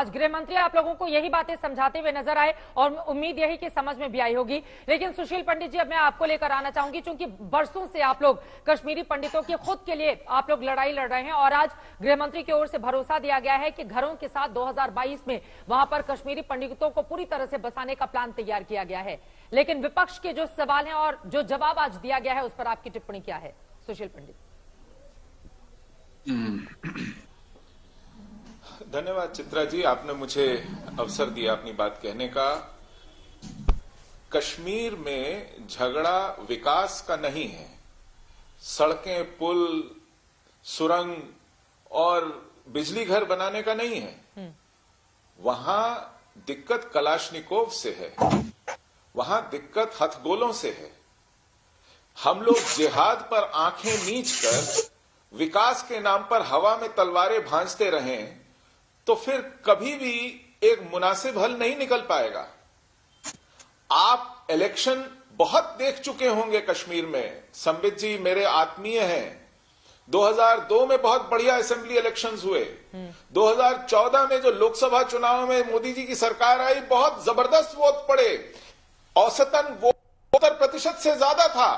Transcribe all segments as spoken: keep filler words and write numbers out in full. आज गृह मंत्री आप लोगों को यही बातें समझाते हुए नजर आए और उम्मीद यही कि समझ में भी आई होगी। लेकिन सुशील पंडित जी, अब मैं आपको लेकर आना चाहूंगी, क्योंकि बरसों से आप लोग कश्मीरी पंडितों की खुद के लिए आप लोग लड़ाई लड़ रहे हैं और आज गृह मंत्री की ओर से भरोसा दिया गया है कि घरों के साथ दो हजार बाईस में वहां पर कश्मीरी पंडितों को पूरी तरह से बसाने का प्लान तैयार किया गया है। लेकिन विपक्ष के जो सवाल है और जो जवाब आज दिया गया है, उस पर आपकी टिप्पणी क्या है सुशील पंडित? धन्यवाद चित्रा जी, आपने मुझे अवसर दिया अपनी बात कहने का। कश्मीर में झगड़ा विकास का नहीं है। सड़कें, पुल, सुरंग और बिजली घर बनाने का नहीं है। वहां दिक्कत कलाशनिकोव से है, वहां दिक्कत हथगोलों से है। हम लोग जिहाद पर आंखें मीच कर विकास के नाम पर हवा में तलवारें भांजते रहे तो फिर कभी भी एक मुनासिब हल नहीं निकल पाएगा। आप इलेक्शन बहुत देख चुके होंगे कश्मीर में। संबित जी मेरे आत्मीय हैं। दो हजार दो में बहुत बढ़िया असेंबली इलेक्शंस हुए। दो हजार चौदह में जो लोकसभा चुनाव में मोदी जी की सरकार आई, बहुत जबरदस्त वोट पड़े। औसतन वोट सत्तर प्रतिशत से ज्यादा था।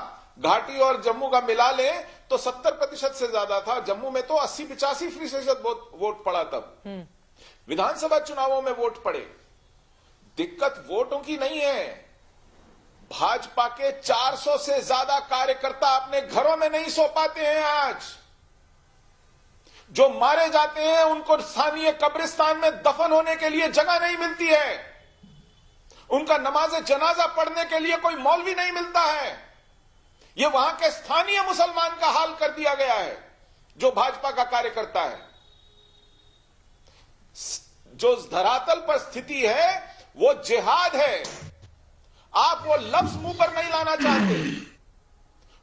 घाटी और जम्मू का मिला लें तो सत्तर प्रतिशत से ज्यादा था। जम्मू में तो अस्सी पिचासी फीसद वोट पड़ा। तब विधानसभा चुनावों में वोट पड़े। दिक्कत वोटों की नहीं है। भाजपा के चार सौ से ज्यादा कार्यकर्ता अपने घरों में नहीं सो पाते हैं। आज जो मारे जाते हैं उनको स्थानीय कब्रिस्तान में दफन होने के लिए जगह नहीं मिलती है। उनका नमाज जनाजा पढ़ने के लिए कोई मौलवी नहीं मिलता है। ये वहां के स्थानीय मुसलमान का हाल कर दिया गया है, जो भाजपा का कार्यकर्ता है। जो धरातल पर स्थिति है वो जिहाद है। आप वो लफ्ज मुंह पर नहीं लाना चाहते।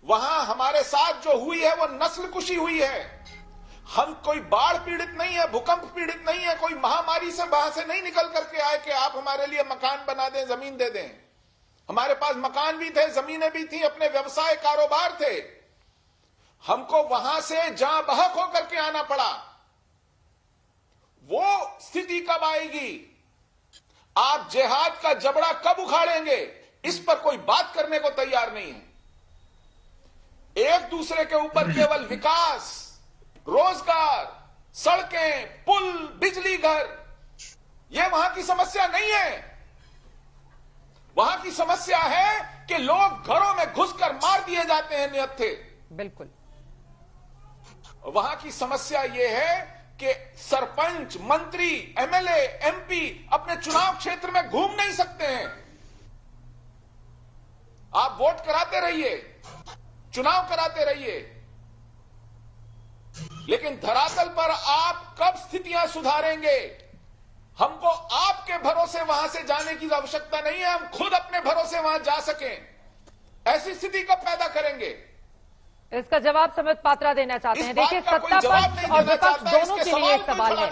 वहां हमारे साथ जो हुई है वो नस्लकुशी हुई है। हम कोई बाढ़ पीड़ित नहीं है, भूकंप पीड़ित नहीं है, कोई महामारी से वहां से नहीं निकल करके आए कि आप हमारे लिए मकान बना दें, जमीन दे दें। हमारे पास मकान भी थे, जमीनें भी थी, अपने व्यवसाय कारोबार थे। हमको वहां से जहां बहक होकर के आना पड़ा। वो स्थिति कब आएगी? आप जिहाद का जबड़ा कब उखाड़ेंगे? इस पर कोई बात करने को तैयार नहीं है। एक दूसरे के ऊपर केवल विकास, रोजगार, सड़कें, पुल, बिजली घर, ये वहां की समस्या नहीं है। वहां की समस्या है कि लोग घरों में घुसकर मार दिए जाते हैं निहत्थे। बिल्कुल। वहां की समस्या यह है कि सरपंच, मंत्री, एमएलए, एमपी अपने चुनाव क्षेत्र में घूम नहीं सकते हैं। आप वोट कराते रहिए, चुनाव कराते रहिए, लेकिन धरातल पर आप कब स्थितियां सुधारेंगे? हमको आपके भरोसे वहां से जाने की आवश्यकता नहीं है। हम खुद अपने भरोसे वहां जा सकें, ऐसी स्थिति कब पैदा करेंगे? इसका जवाब संबित पात्रा देना चाहते हैं। देखिए, सत्ता पक्ष और विपक्ष दोनों के लिए सवाल है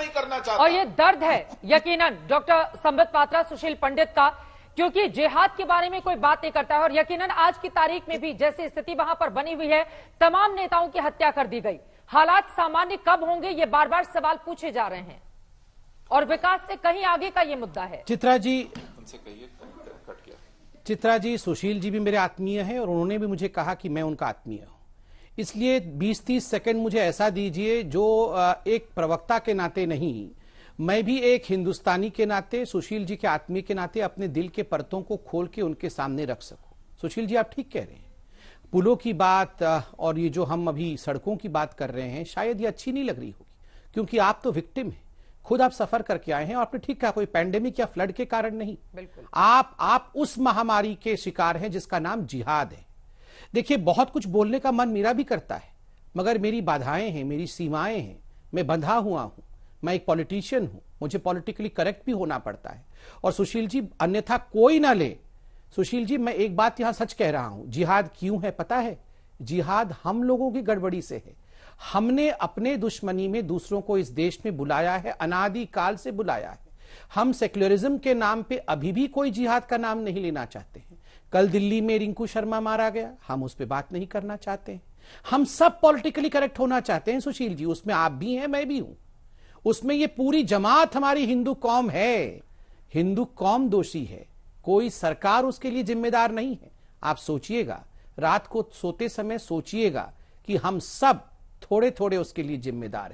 और ये दर्द है यकीनन डॉक्टर संबित पात्रा, सुशील पंडित का, क्योंकि जिहाद के बारे में कोई बात नहीं करता है। और यकीनन आज की तारीख में भी जैसी स्थिति वहां पर बनी हुई है, तमाम नेताओं की हत्या कर दी गई। हालात सामान्य कब होंगे, ये बार बार सवाल पूछे जा रहे हैं और विकास से कहीं आगे का ये मुद्दा है। चित्रा जी, उनसे कहिए कट गया। चित्रा जी, सुशील जी भी मेरे आत्मीय हैं और उन्होंने भी मुझे कहा कि मैं उनका आत्मीय हूं। इसलिए बीस तीस सेकंड मुझे ऐसा दीजिए, जो एक प्रवक्ता के नाते नहीं, मैं भी एक हिंदुस्तानी के नाते, सुशील जी के आत्मीय के नाते अपने दिल के परतों को खोल के उनके सामने रख सकूं। सुशील जी, आप ठीक कह रहे हैं। पुलों की बात और ये जो हम अभी सड़कों की बात कर रहे हैं, शायद ये अच्छी नहीं लग रही होगी, क्योंकि आप तो विक्टिम हैं। खुद आप सफर करके आए हैं और आपने ठीक कहा, कोई पैंडेमिक या फ्लड के कारण नहीं, आप आप उस महामारी के शिकार हैं जिसका नाम जिहाद है। देखिए, बहुत कुछ बोलने का मन मेरा भी करता है, मगर मेरी बाधाएं हैं, मेरी सीमाएं हैं, मैं बंधा हुआ हूं। मैं एक पॉलिटिशियन हूं, मुझे पॉलिटिकली करेक्ट भी होना पड़ता है। और सुशील जी, अन्यथा कोई ना ले। सुशील जी, मैं एक बात यहां सच कह रहा हूं, जिहाद क्यों है पता है? जिहाद हम लोगों की गड़बड़ी से है। हमने अपने दुश्मनी में दूसरों को इस देश में बुलाया है, अनादिकाल से बुलाया है। हम सेक्युलरिज्म के नाम पे अभी भी कोई जिहाद का नाम नहीं लेना चाहते हैं। कल दिल्ली में रिंकू शर्मा मारा गया, हम उस पर बात नहीं करना चाहते हैं। हम सब पॉलिटिकली करेक्ट होना चाहते हैं सुशील जी, उसमें आप भी हैं, मैं भी हूं। उसमें ये पूरी जमात हमारी हिंदू कौम है, हिंदू कौम दोषी है, कोई सरकार उसके लिए जिम्मेदार नहीं है। आप सोचिएगा, रात को सोते समय सोचिएगा कि हम सब थोड़े थोड़े उसके लिए जिम्मेदार हैं।